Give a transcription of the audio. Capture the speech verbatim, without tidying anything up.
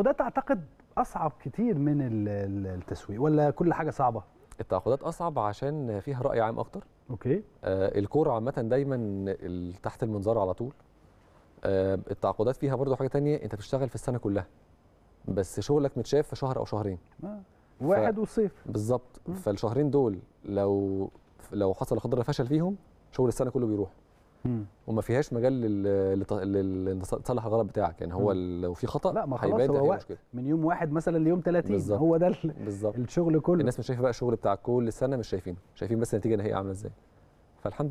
التعاقدات اعتقد اصعب كتير من التسويق، ولا كل حاجه صعبه؟ التعاقدات اصعب عشان فيها راي عام اكتر. اوكي. آه الكوره عامه دايما تحت المنظار على طول. آه التعاقدات فيها برضو حاجه تانية، انت بتشتغل في السنه كلها بس شغلك متشاف في شهر او شهرين. آه. واحد ف... والصيف بالظبط. آه. فالشهرين دول لو لو حصل لا قدر الله فشل فيهم شغل السنه كله بيروح. مم. وما فيهاش مجال لل تصلح الغلط بتاعك، يعني هو لو في خطا لا ما خلاص هو وقت من يوم واحد مثلا ليوم ثلاثين بالزبط. هو ده ال... الشغل كله. الناس مش شايفه بقى الشغل بتاعك كل السنه، مش شايفينه، شايفين بس النتيجه النهائيه عامله ازاي. فالحمد